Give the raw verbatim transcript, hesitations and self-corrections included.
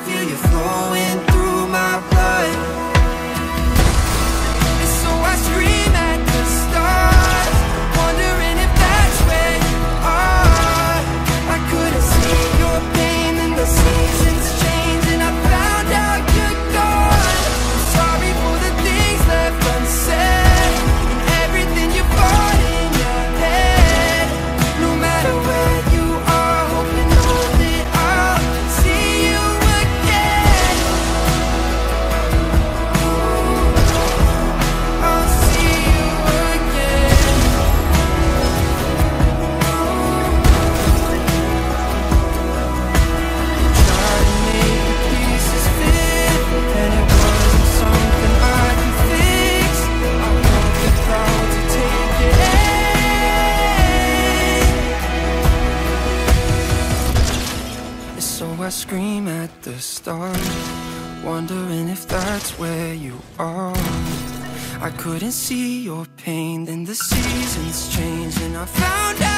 feel you flowing through my blood, and so I scream at the stars, wondering if that's where you are. I couldn't see your pain in the seasons change, and I found out you're gone. I'm sorry for the things left unsaid, and everything you brought in your head. No matter where you are, hope you know that I'll see you again. Ooh, I'll see you again. Ooh. Try to make the pieces fit, and it wasn't something I could fix. I want the crowd to take it in. And so I scream at the stars, wondering if that's where you are. I couldn't see your pain, then the seasons changed, and I found out